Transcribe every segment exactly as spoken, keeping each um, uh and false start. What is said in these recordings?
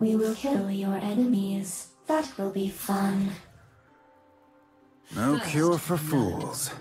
We will kill your enemies. That will be fun. No cure for fools.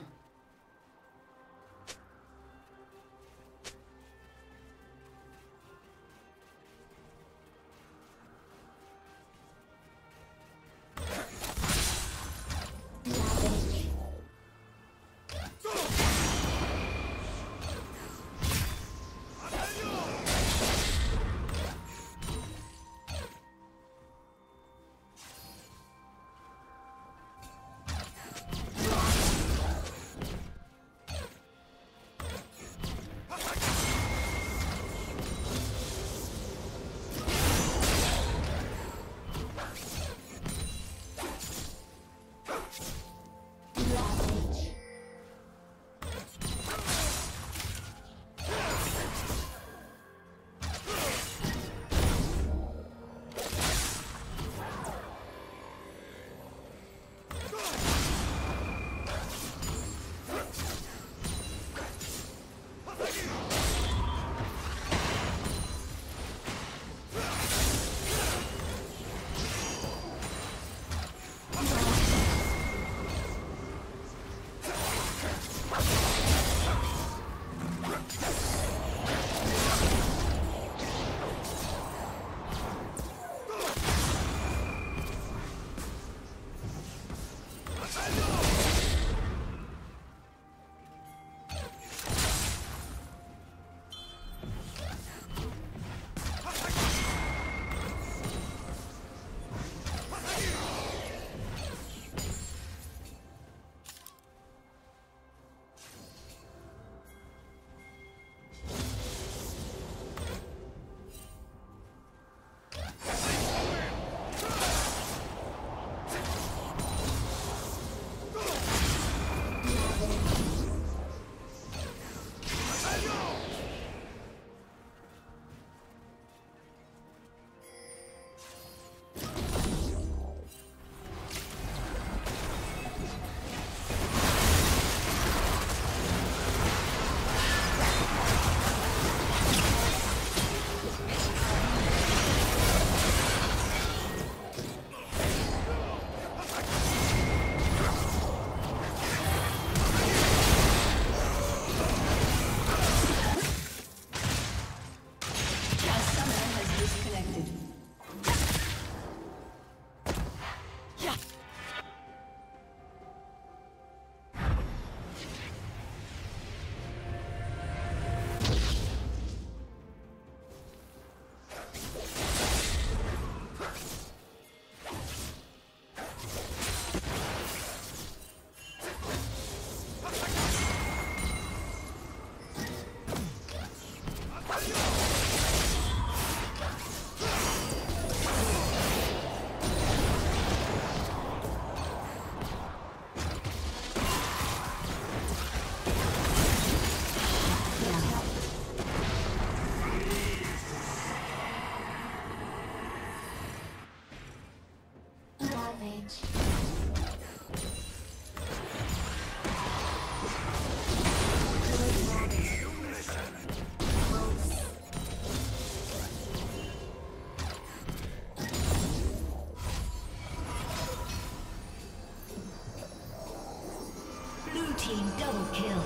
Double kill.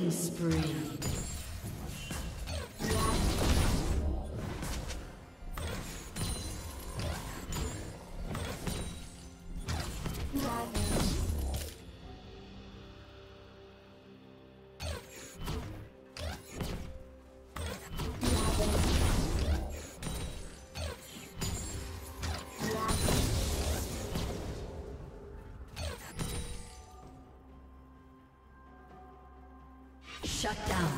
Killing spree. Shut down.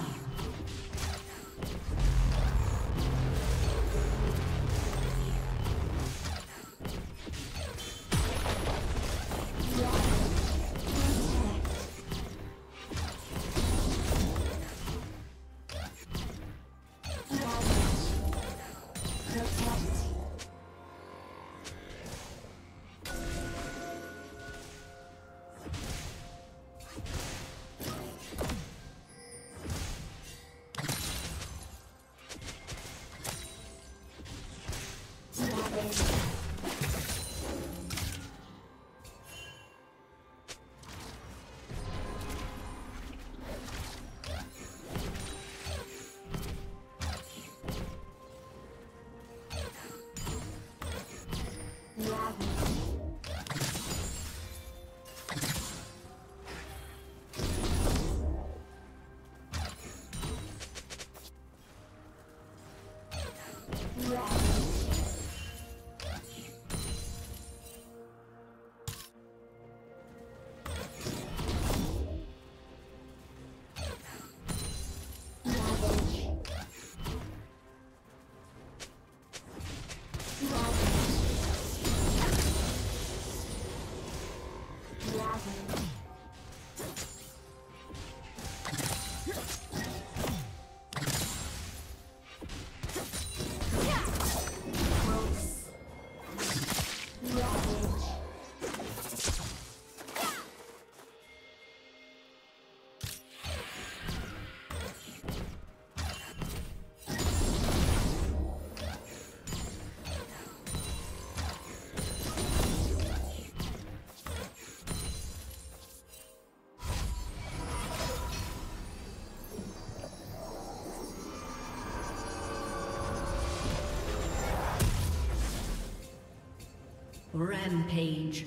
Rampage.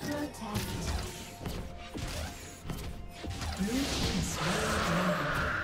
Protect. Blue team's turret.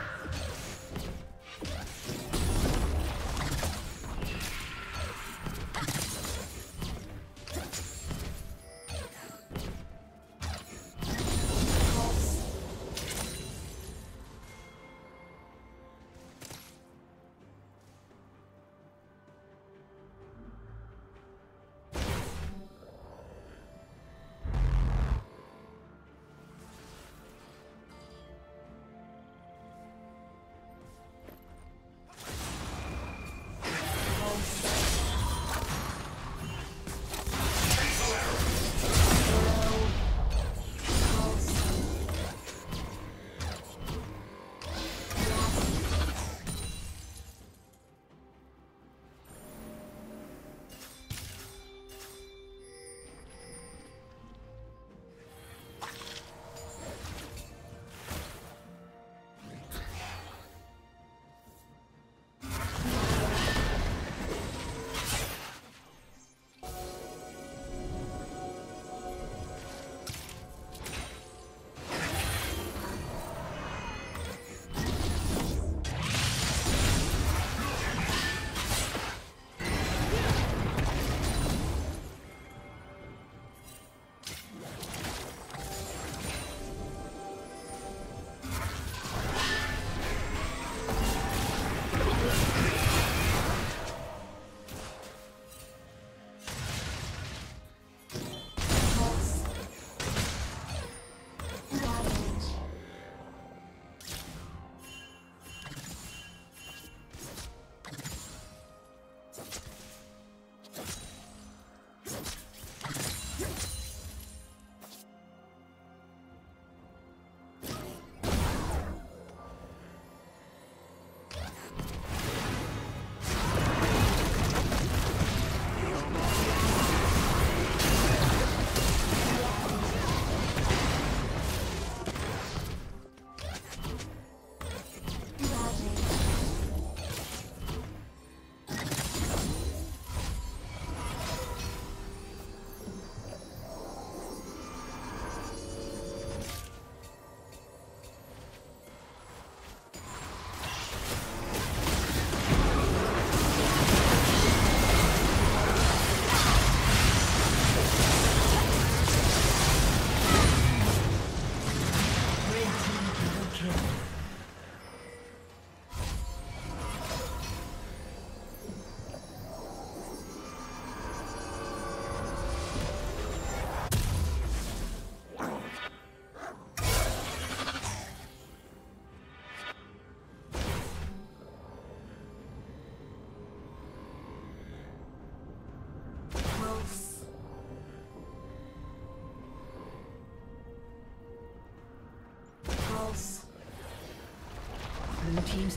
Blue team's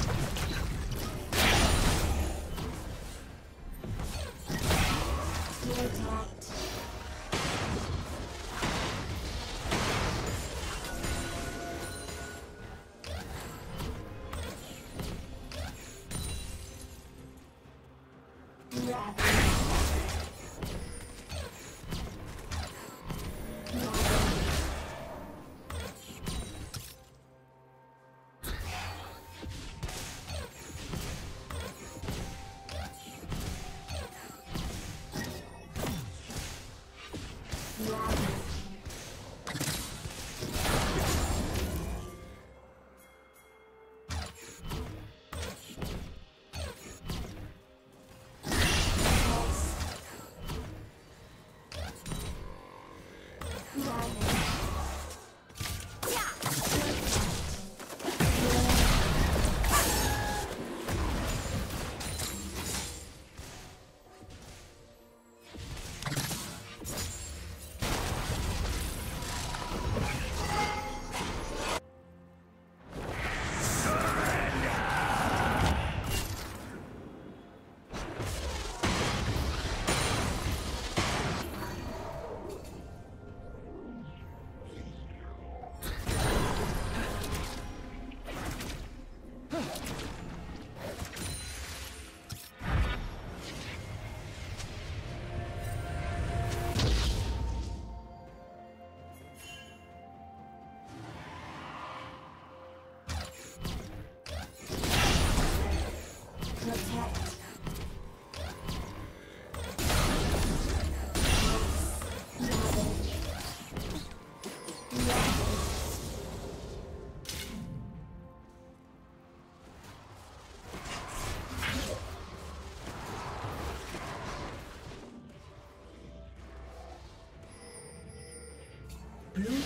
Blue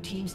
team's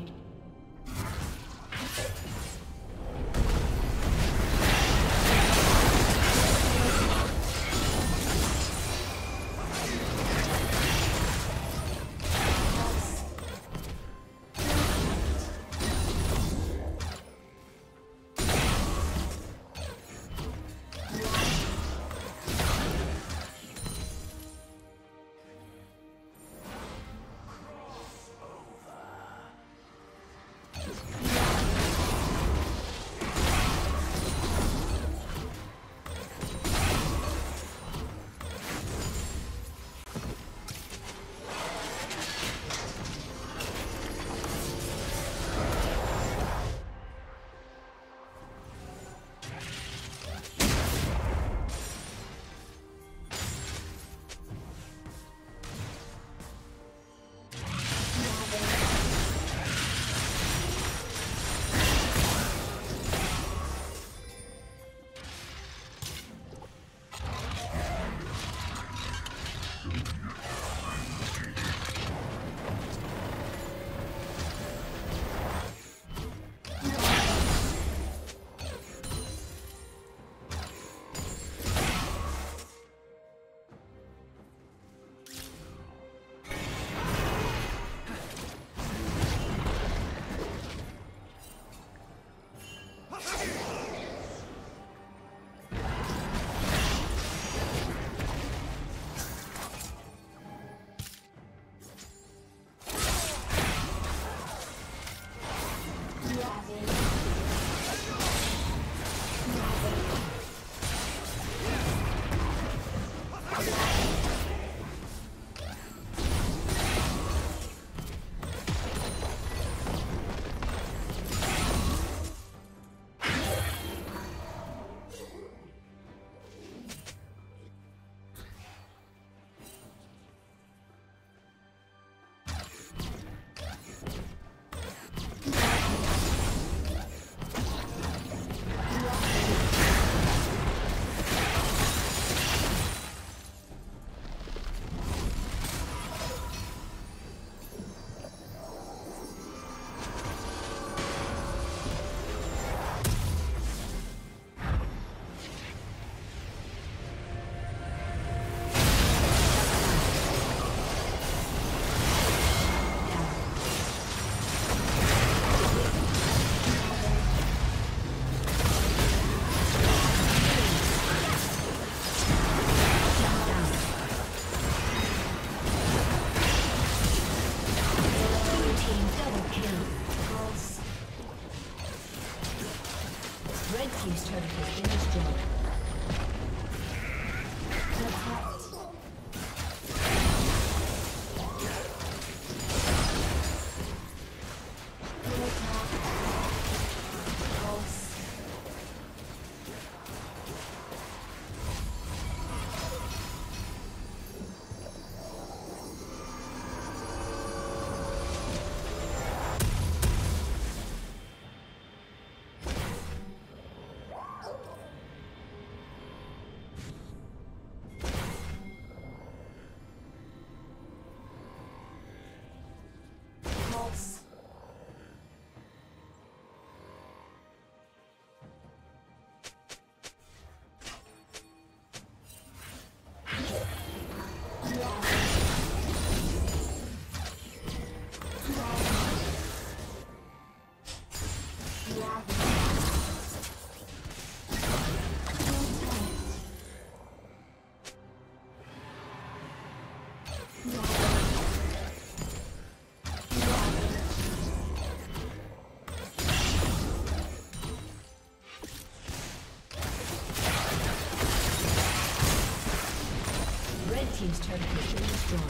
destroyed.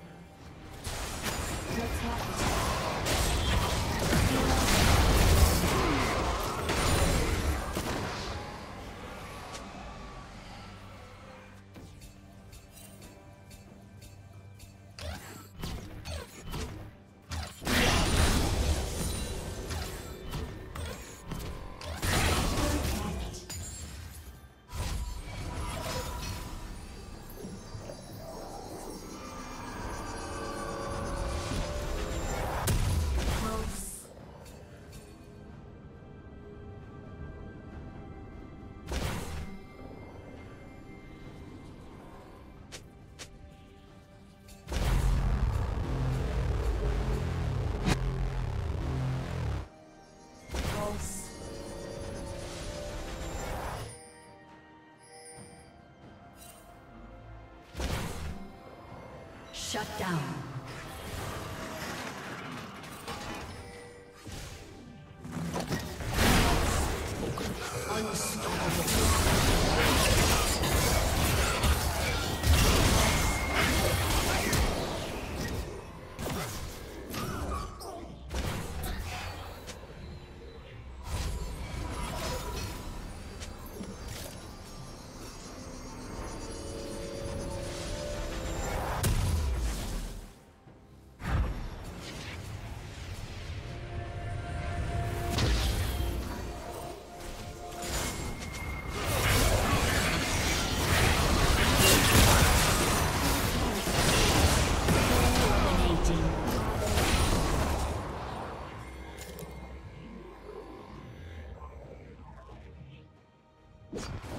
Shut down. You